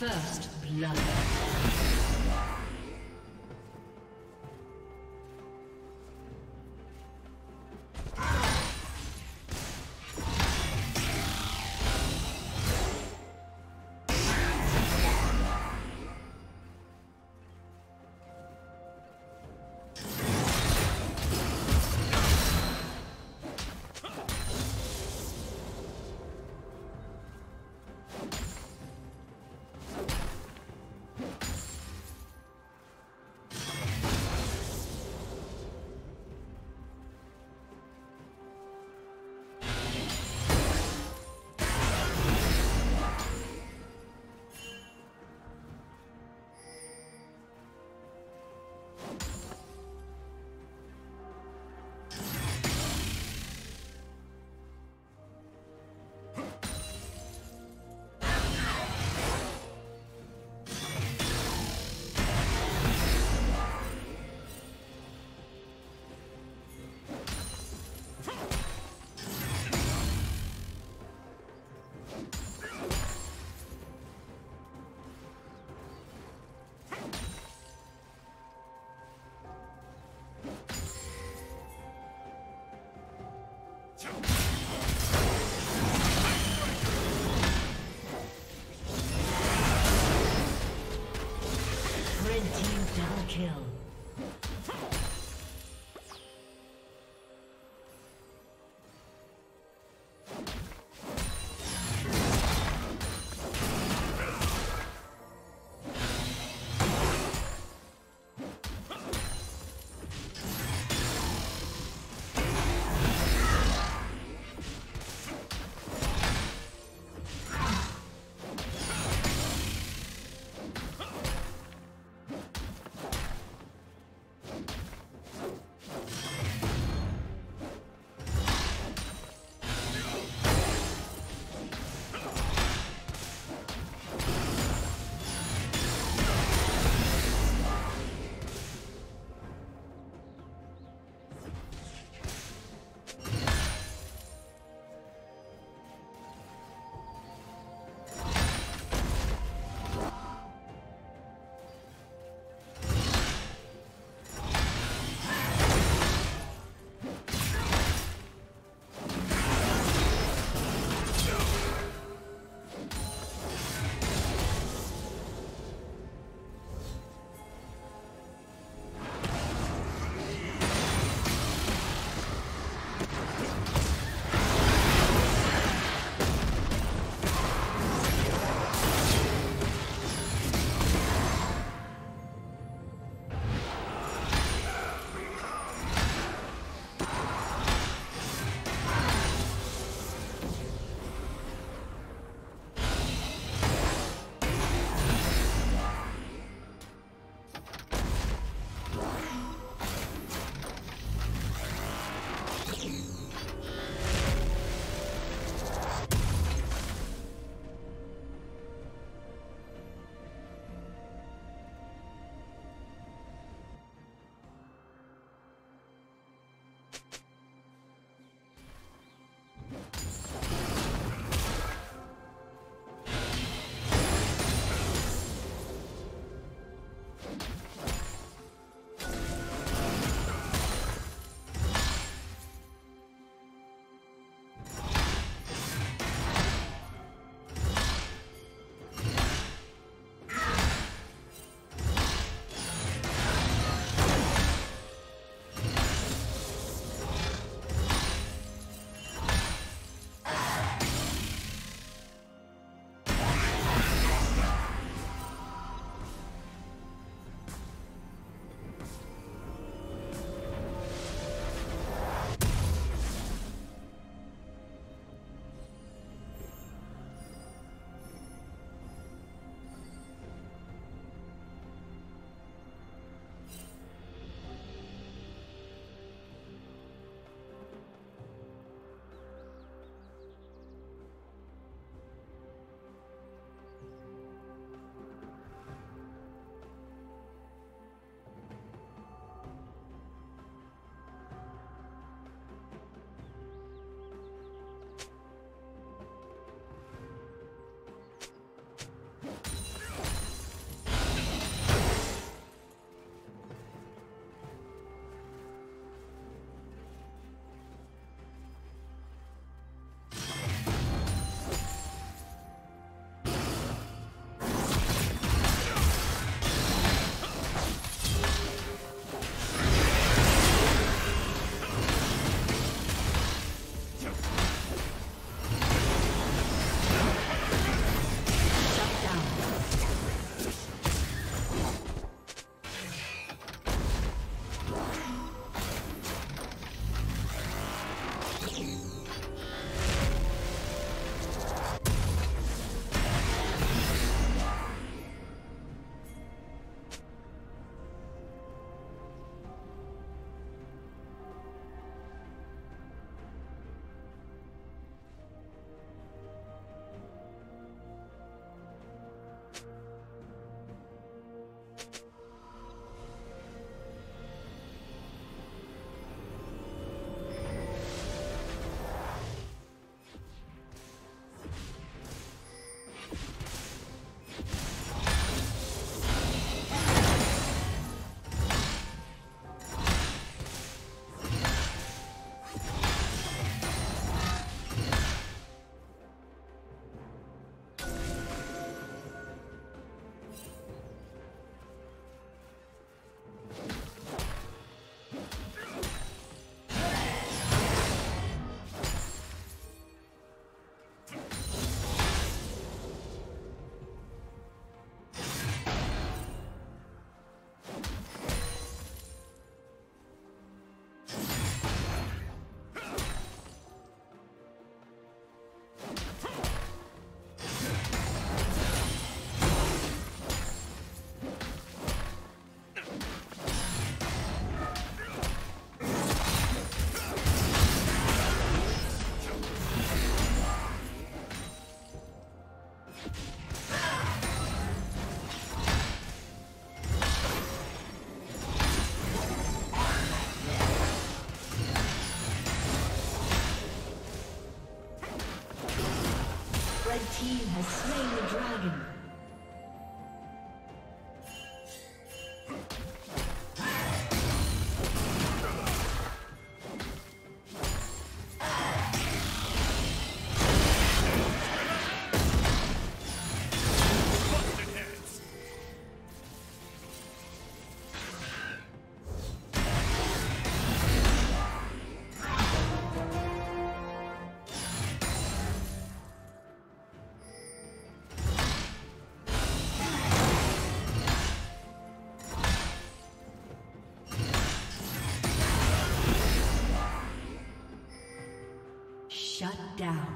First blood. down.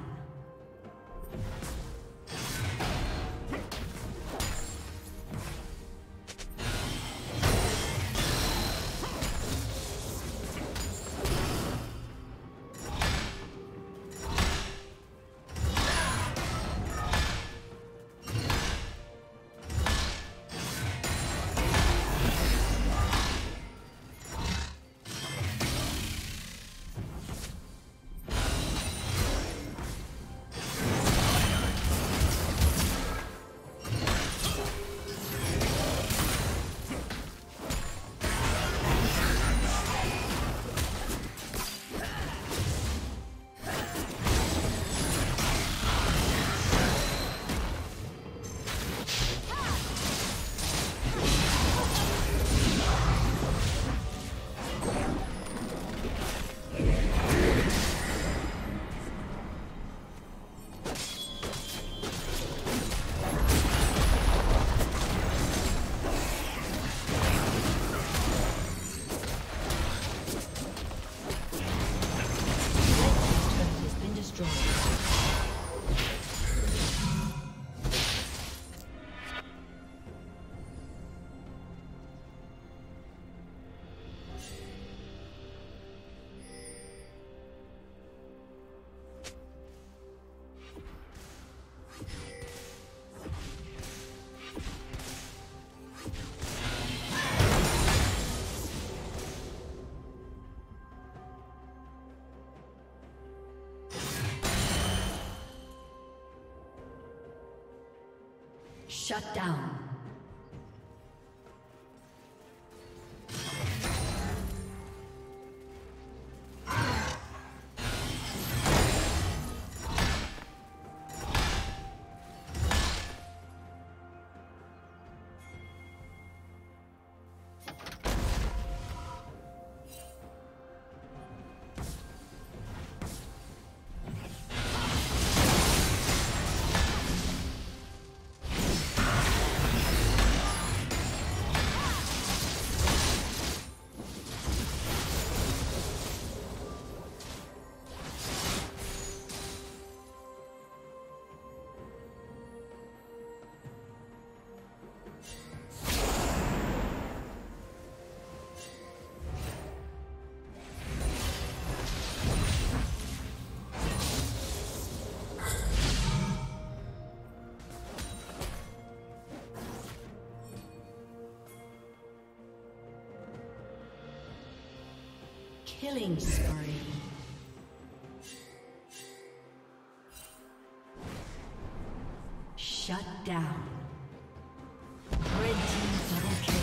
Shut down. Killing spree. Shut down. Red team double kill.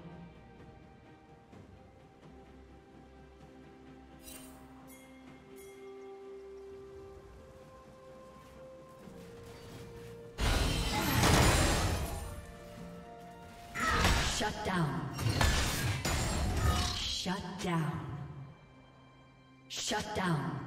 Shut down. Shut down. Shut down.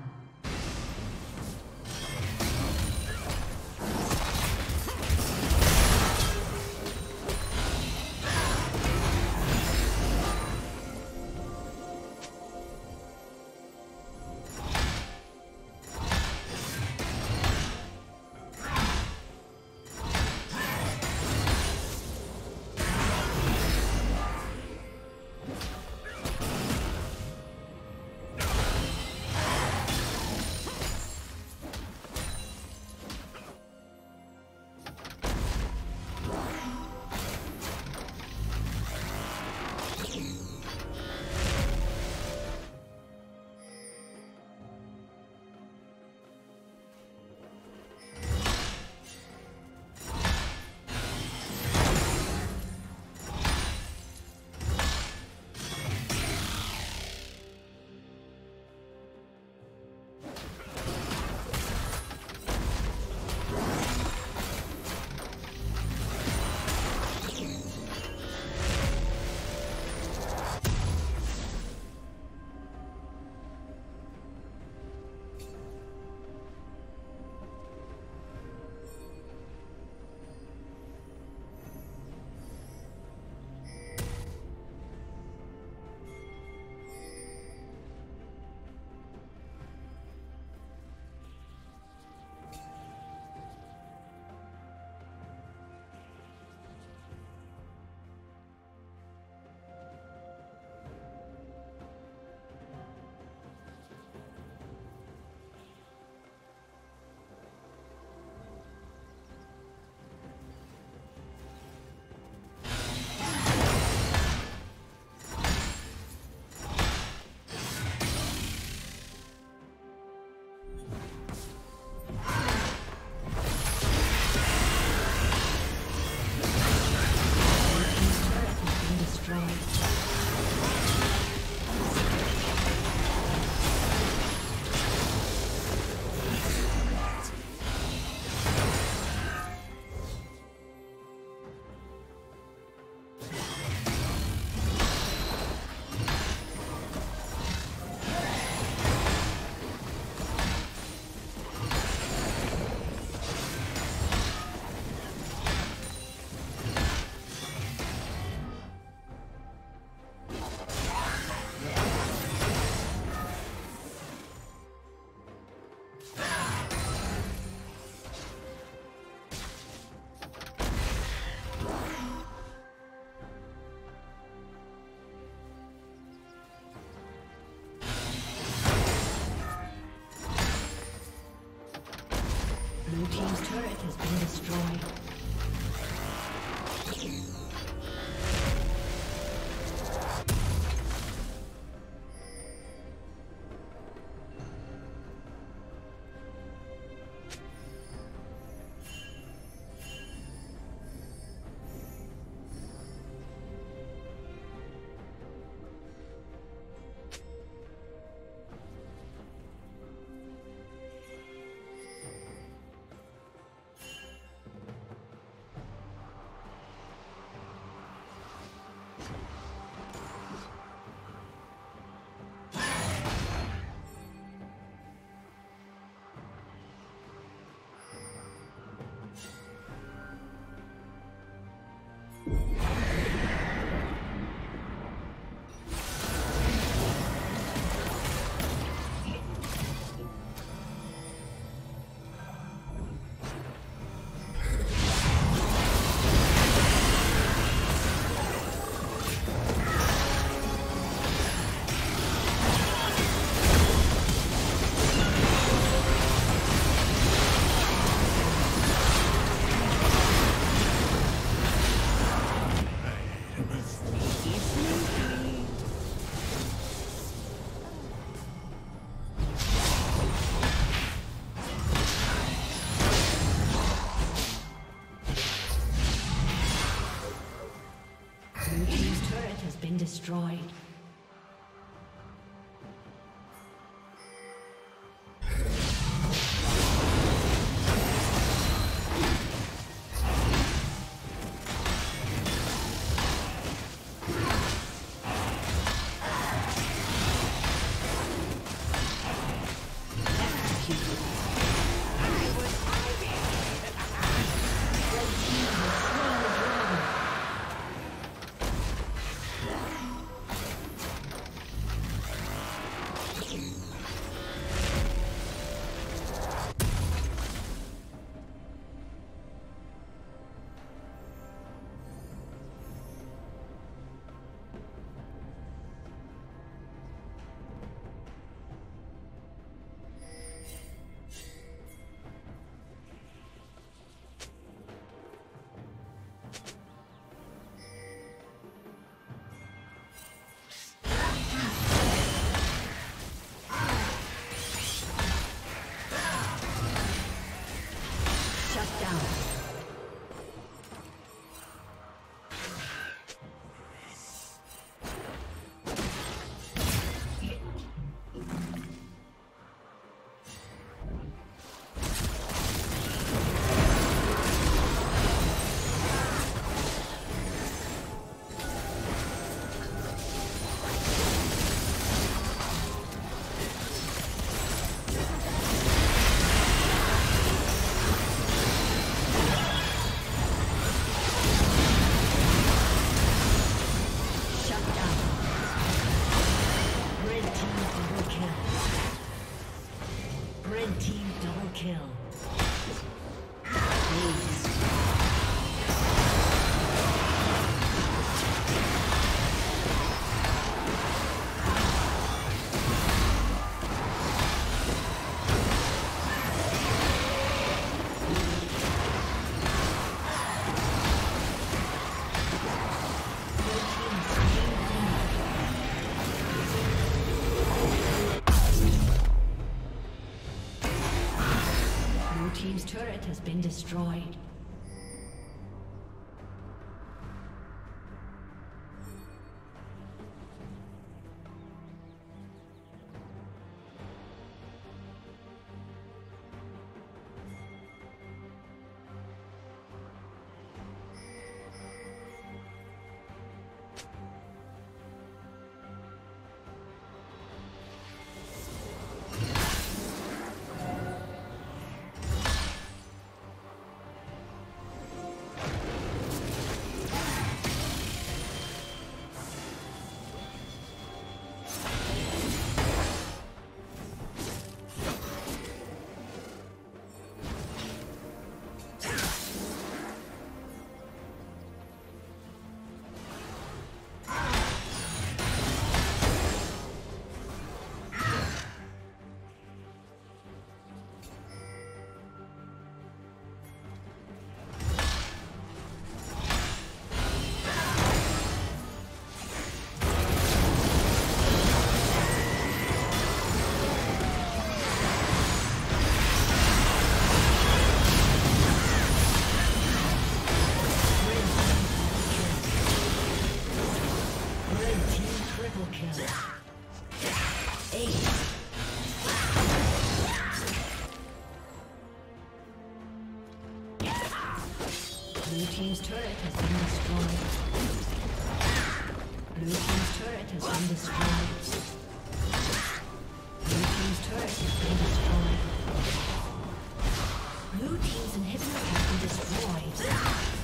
been destroyed. Has been destroyed. Blue team's turret has been destroyed. Blue team's turret has been destroyed. Blue team's turret has been destroyed. Blue team's inhibitor has been destroyed.